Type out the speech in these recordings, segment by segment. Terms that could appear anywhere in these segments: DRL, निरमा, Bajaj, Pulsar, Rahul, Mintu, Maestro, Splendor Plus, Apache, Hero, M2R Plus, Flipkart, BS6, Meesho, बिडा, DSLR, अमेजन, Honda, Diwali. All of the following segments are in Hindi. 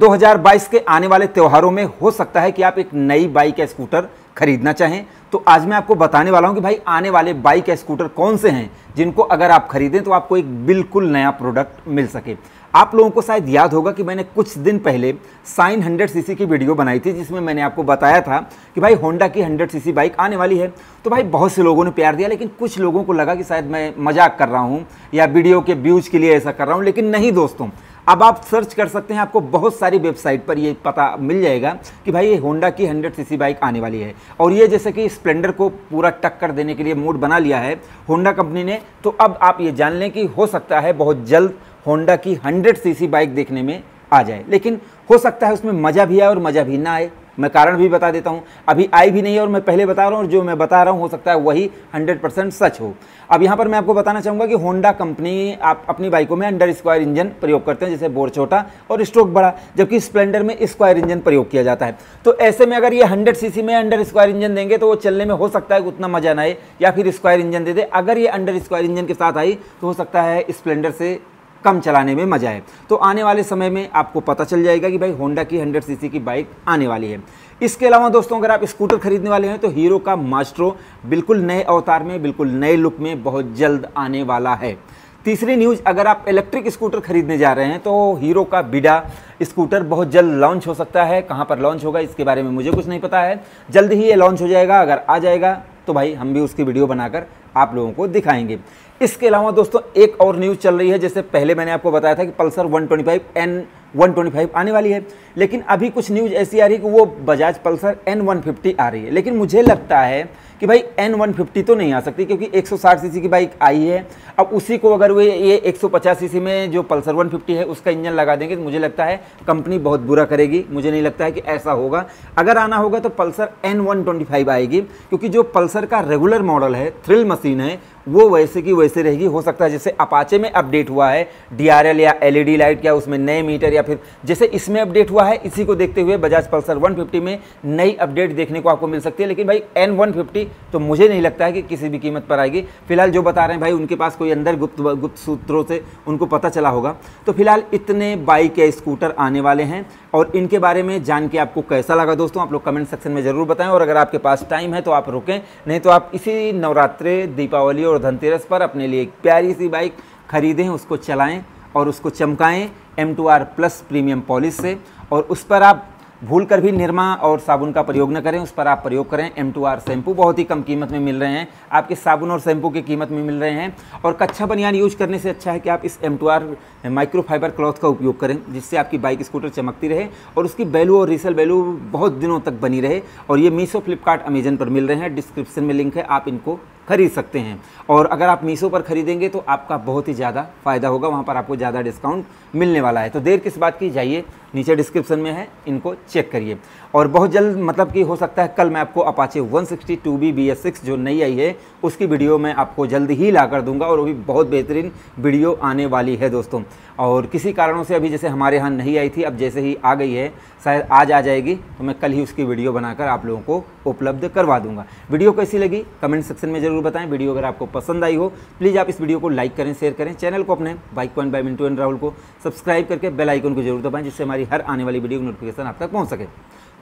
2022 के आने वाले त्योहारों में हो सकता है कि आप एक नई बाइक या स्कूटर खरीदना चाहें, तो आज मैं आपको बताने वाला हूं कि भाई आने वाले बाइक या स्कूटर कौन से हैं जिनको अगर आप खरीदें तो आपको एक बिल्कुल नया प्रोडक्ट मिल सके। आप लोगों को शायद याद होगा कि मैंने कुछ दिन पहले साइन 100cc की वीडियो बनाई थी जिसमें मैंने आपको बताया था कि भाई होंडा की 100cc बाइक आने वाली है। तो भाई बहुत से लोगों ने प्यार दिया, लेकिन कुछ लोगों को लगा कि शायद मैं मजाक कर रहा हूँ या वीडियो के व्यूज के लिए ऐसा कर रहा हूँ, लेकिन नहीं दोस्तों। अब आप सर्च कर सकते हैं, आपको बहुत सारी वेबसाइट पर ये पता मिल जाएगा कि भाई ये होंडा की 100cc बाइक आने वाली है। और ये जैसे कि स्प्लेंडर को पूरा टक्कर देने के लिए मूड बना लिया है होंडा कंपनी ने, तो अब आप ये जान लें कि हो सकता है बहुत जल्द होंडा की 100cc बाइक देखने में आ जाए। लेकिन हो सकता है उसमें मज़ा भी आए और मज़ा भी ना आए। मैं कारण भी बता देता हूँ, अभी आई भी नहीं है और मैं पहले बता रहा हूँ, और जो मैं बता रहा हूँ हो सकता है वही 100% सच हो। अब यहाँ पर मैं आपको बताना चाहूँगा कि होंडा कंपनी आप अपनी बाइकों में अंडर स्क्वायर इंजन प्रयोग करते हैं, जैसे बोर छोटा और स्ट्रोक बड़ा, जबकि स्प्लेंडर में स्क्वायर इंजन प्रयोग किया जाता है। तो ऐसे में अगर ये 100cc में अंडर स्क्वायर इंजन देंगे तो वो चलने में हो सकता है उतना मज़ा ना आए, या फिर स्क्वायर इंजन दे दे। अगर ये अंडर स्क्वायर इंजन के साथ आई तो हो सकता है स्प्लेंडर से कम चलाने में मजा है। तो आने वाले समय में आपको पता चल जाएगा कि भाई होंडा की 100cc की बाइक आने वाली है। इसके अलावा दोस्तों अगर आप स्कूटर खरीदने वाले हैं तो हीरो का मास्ट्रो बिल्कुल नए अवतार में, बिल्कुल नए लुक में बहुत जल्द आने वाला है। तीसरी न्यूज़, अगर आप इलेक्ट्रिक स्कूटर खरीदने जा रहे हैं तो हीरो का बिडा स्कूटर बहुत जल्द लॉन्च हो सकता है। कहाँ पर लॉन्च होगा इसके बारे में मुझे कुछ नहीं पता है, जल्द ही ये लॉन्च हो जाएगा। अगर आ जाएगा तो भाई हम भी उसकी वीडियो बनाकर आप लोगों को दिखाएंगे। इसके अलावा दोस्तों एक और न्यूज़ चल रही है, जैसे पहले मैंने आपको बताया था कि पल्सर 125 N 125 आने वाली है, लेकिन अभी कुछ न्यूज़ ऐसी आ रही है कि वो बजाज पल्सर N 150 आ रही है। लेकिन मुझे लगता है कि भाई N 150 तो नहीं आ सकती, क्योंकि 160cc की बाइक आई है। अब उसी को अगर वे ये 150cc में जो पल्सर 150 है उसका इंजन लगा देंगे तो मुझे लगता है कंपनी बहुत बुरा करेगी। मुझे नहीं लगता है कि ऐसा होगा। अगर आना होगा तो पल्सर N 125 आएगी, क्योंकि जो पल्सर का रेगुलर मॉडल है, थ्रिल मशीन है, वो वैसे की वैसे रहेगी। हो सकता है जैसे अपाचे में अपडेट हुआ है DRL या LED लाइट या उसमें नए मीटर, या फिर जैसे इसमें अपडेट हुआ है, इसी को देखते हुए बजाज पल्सर 150 में नई अपडेट देखने को आपको मिल सकती है। लेकिन भाई N 150 तो मुझे नहीं लगता है कि किसी भी कीमत पर आएगी। फिलहाल जो बता रहे हैं भाई उनके पास कोई अंदर गुप्त सूत्रों से उनको पता चला होगा। तो फिलहाल इतने बाइक या स्कूटर आने वाले हैं, और इनके बारे में जान के आपको कैसा लगा दोस्तों आप लोग कमेंट सेक्शन में ज़रूर बताएं। और अगर आपके पास टाइम है तो आप रुकें, नहीं तो आप इसी नवरात्रे, दीपावली और धनतेरस पर अपने लिए एक प्यारी सी बाइक खरीदें, उसको चलाएँ और उसको चमकाएँ M2R प्लस प्रीमियम पॉलिश से। और उस पर आप भूल कर भी निरमा और साबुन का प्रयोग न करें, उस पर आप प्रयोग करें M2R शैम्पू। बहुत ही कम कीमत में मिल रहे हैं, आपके साबुन और शैम्पू की कीमत में मिल रहे हैं। और कच्चा बनियान यूज करने से अच्छा है कि आप इस M2R माइक्रोफाइबर क्लॉथ का उपयोग करें, जिससे आपकी बाइक स्कूटर चमकती रहे और उसकी वैल्यू और रीसेल वैल्यू बहुत दिनों तक बनी रहे। और ये मीशो, फ्लिपकार्ट, अमेजन पर मिल रहे हैं। डिस्क्रिप्शन में लिंक है, आप इनको खरीद सकते हैं। और अगर आप मीशो पर खरीदेंगे तो आपका बहुत ही ज़्यादा फ़ायदा होगा, वहाँ पर आपको ज़्यादा डिस्काउंट मिलने वाला है। तो देर किस बात की, जाइए, नीचे डिस्क्रिप्शन में है, इनको चेक करिए। और बहुत जल्द, मतलब कि हो सकता है कल मैं आपको अपाचे 160 2B BS6 जो नई आई है उसकी वीडियो मैं आपको जल्द ही ला कर दूँगा, और वो भी बहुत बेहतरीन वीडियो आने वाली है दोस्तों। और किसी कारणों से अभी जैसे हमारे यहाँ नहीं आई थी, अब जैसे ही आ गई है, शायद आज आ जाएगी, तो मैं कल ही उसकी वीडियो बनाकर आप लोगों को उपलब्ध करवा दूँगा। वीडियो कैसी लगी कमेंट सेक्शन में जरूर बताएं। वीडियो अगर आपको पसंद आई हो प्लीज़ आप इस वीडियो को लाइक करें, शेयर करें। चैनल को अपने bike point by Mintu and Rahul को सब्सक्राइब करके बेल आइकन को जरूर दबाएं, जिससे हमारी हर आने वाली वीडियो की नोटिफिकेशन आप तक पहुंच सके।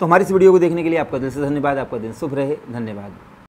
तो हमारी इस वीडियो को देखने के लिए आपका दिल से धन्यवाद। आपका दिन शुभ रहे। धन्यवाद।